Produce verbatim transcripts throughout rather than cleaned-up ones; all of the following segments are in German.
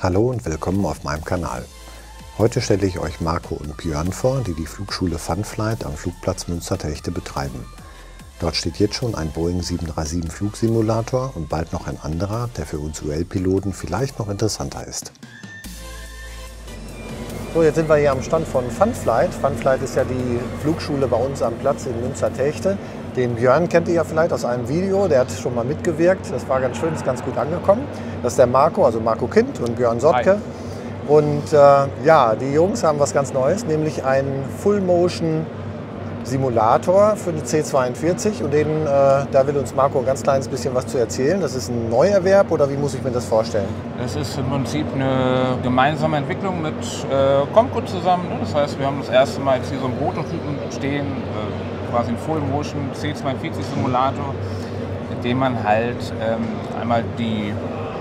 Hallo und willkommen auf meinem Kanal. Heute stelle ich euch Marco und Björn vor, die die Flugschule Funflight am Flugplatz Münster-Telgte betreiben. Dort steht jetzt schon ein Boeing sieben drei sieben Flugsimulator und bald noch ein anderer, der für uns U L-Piloten vielleicht noch interessanter ist. So, jetzt sind wir hier am Stand von Funflight. Funflight ist ja die Flugschule bei uns am Platz in Münster-Telgte. Den Björn kennt ihr ja vielleicht aus einem Video, der hat schon mal mitgewirkt. Das war ganz schön, ist ganz gut angekommen. Das ist der Marco, also Marco Kind und Björn Sotke. Hi. Und äh, ja, die Jungs haben was ganz Neues, nämlich einen Full-Motion-Simulator für die C zweiundvierzig. Und den, äh, da will uns Marco ein ganz kleines bisschen was zu erzählen. Das ist ein Neuerwerb oder wie muss ich mir das vorstellen? Es ist im Prinzip eine gemeinsame Entwicklung mit äh, Comco zusammen. Ne? Das heißt, wir haben das erste Mal jetzt hier so einen Prototypen stehen. Äh, quasi ein Full-Motion C zweiundvierzig-Simulator, in dem man halt ähm, einmal die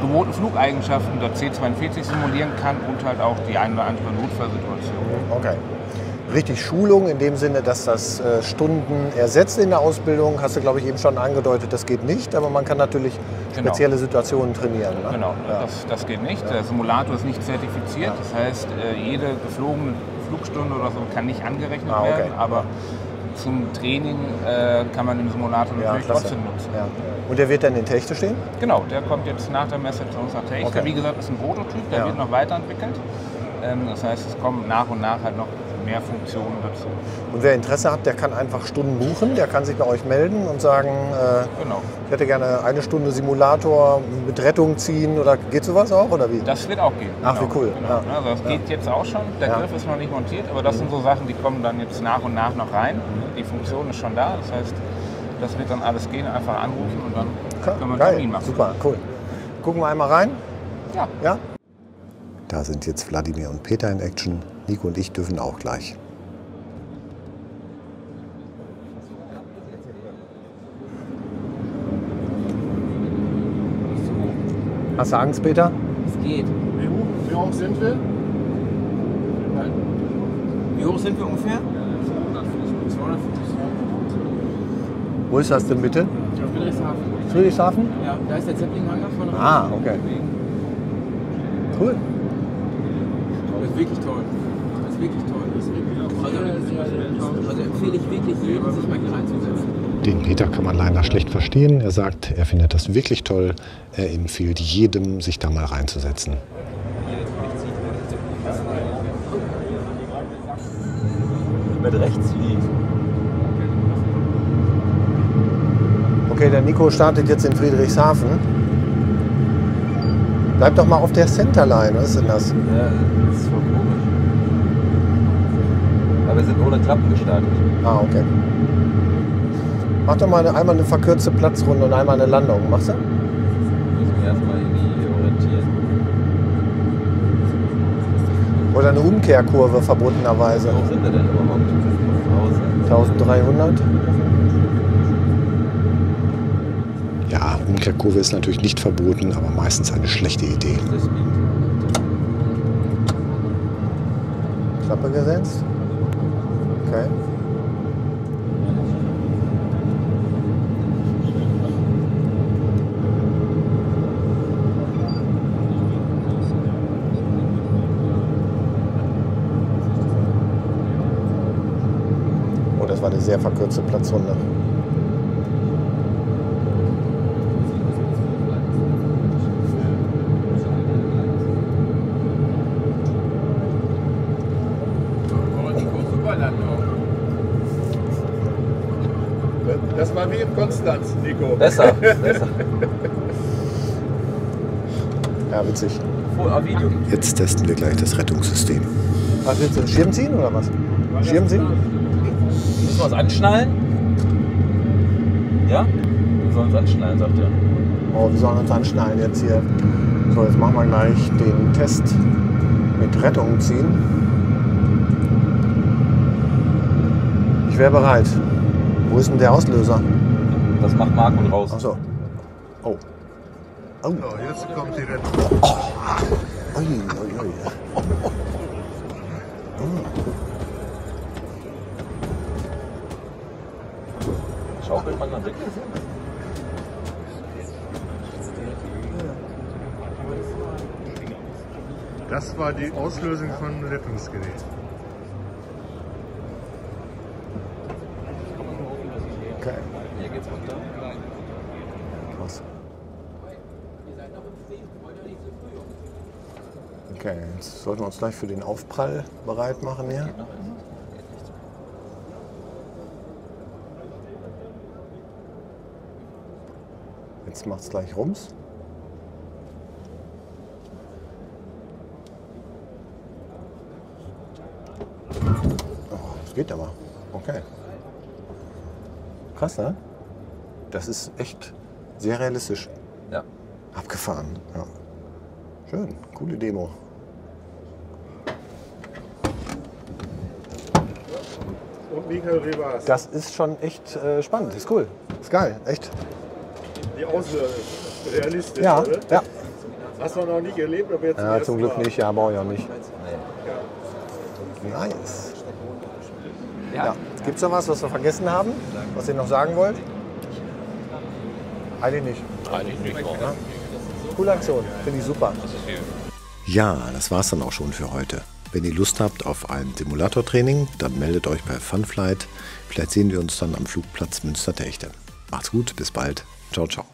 gewohnten Flugeigenschaften der C zweiundvierzig simulieren kann und halt auch die ein oder andere Notfallsituation. Okay. Richtig Schulung in dem Sinne, dass das äh, Stunden ersetzt in der Ausbildung, hast du glaube ich eben schon angedeutet, das geht nicht, aber man kann natürlich genau. spezielle Situationen trainieren. Ne? Genau, ja. das, das geht nicht. Ja. Der Simulator ist nicht zertifiziert, ja. das heißt, äh, jede geflogene Flugstunde oder so kann nicht angerechnet ah, okay. werden, aber zum Training äh, kann man den Simulator ja, natürlich klasse. trotzdem nutzen. Ja. Und der wird dann in Telgte stehen? Genau, der kommt jetzt nach der Messe zu uns nach Telgte. Okay. Wie gesagt, ist ein Prototyp, der ja. wird noch weiterentwickelt. Ähm, das heißt, es kommen nach und nach halt noch mehr Funktionen dazu. Und wer Interesse hat, der kann einfach Stunden buchen, der kann sich bei euch melden und sagen, äh, genau. ich hätte gerne eine Stunde Simulator mit Rettung ziehen oder geht sowas auch oder wie? Das wird auch gehen. Ach, genau. wie cool. Genau. Ja. Also das ja. geht jetzt auch schon, der ja. Griff ist noch nicht montiert, aber das mhm. sind so Sachen, die kommen dann jetzt nach und nach noch rein. Die Funktion ist schon da, das heißt, das wird dann alles gehen, einfach anrufen und dann Klar. können wir einen Termin machen. Super, cool. Gucken wir einmal rein? Ja. ja? Da sind jetzt Wladimir und Peter in Action. Nico und ich dürfen auch gleich. Hast du Angst, Peter? Es geht. Wie hoch, wie hoch sind wir? Wie hoch sind wir ungefähr? zweihundertfünfzig. Wo ist das denn bitte? Friedrichshafen. Friedrichshafen? Ja, da ist der Zeppelinhangar von rechts. Ah, okay. Cool. Das ist wirklich toll. Das ist wirklich toll. Das ist wirklich toll. Also, also empfehle ich wirklich jedem, sich mal hier reinzusetzen. Den Peter kann man leider schlecht verstehen. Er sagt, er findet das wirklich toll. Er empfiehlt jedem, sich da mal reinzusetzen. Mit rechts liegt. Okay, der Nico startet jetzt in Friedrichshafen. Bleib doch mal auf der Centerline, was ist denn das? Ja, das ist voll komisch. Aber wir sind ohne Klappen gestartet. Ah, okay. Mach doch mal einmal eine verkürzte Platzrunde und einmal eine Landung, machst du? Ich muss mich erstmal irgendwie orientieren. Oder eine Umkehrkurve verbotenerweise. Wie hoch sind wir denn überhaupt? dreizehnhundert? Ja, Umkehrkurve ist natürlich nicht verboten, aber meistens eine schlechte Idee. Klappe gesetzt. Okay. Oh, das war eine sehr verkürzte Platzrunde. Das war wie in Konstanz, Nico. Besser, besser. Ja, witzig. Jetzt testen wir gleich das Rettungssystem. Was willst du? Schirm ziehen oder was? Schirm ziehen? Müssen wir uns anschnallen? Ja? Wir sollen uns anschnallen, sagt er. Oh, wir sollen uns anschnallen jetzt hier. So, jetzt machen wir gleich den Test mit Rettung ziehen. Ich wäre bereit. Wo ist denn der Auslöser? Das macht Marco draus. Ach so. Oh. Oh. So, jetzt kommt die Rettung. Oh. Ui, ui, ui. Oh. Schaukelt man dann weg? Das war die Auslösung von Rettungsgerät. Okay. Hier geht's runter. Krass. Okay, jetzt sollten wir uns gleich für den Aufprall bereit machen hier. Jetzt macht's gleich Rums. Geht aber. Okay. Krass, ne? Das ist echt sehr realistisch. Ja. Abgefahren. Ja. Schön. Coole Demo. Und Michael Rivas. Das ist schon echt äh, spannend. Ist cool. Ist geil. Echt. Die Auslösung ist realistisch, ja, oder? Ja. Hast du noch nicht erlebt, aber jetzt. Ja, zum Glück mal. Nicht. Ja, brauche ich auch nicht. Ja. Nice. Ja. Gibt es noch was, was wir vergessen haben, was ihr noch sagen wollt? Eigentlich nicht. Eigentlich nicht. Ne? Coole Aktion, finde ich super. Ja, das war's dann auch schon für heute. Wenn ihr Lust habt auf ein Simulatortraining, dann meldet euch bei Funflight. Vielleicht sehen wir uns dann am Flugplatz Münster-Telgte. Macht's gut, bis bald. Ciao, ciao.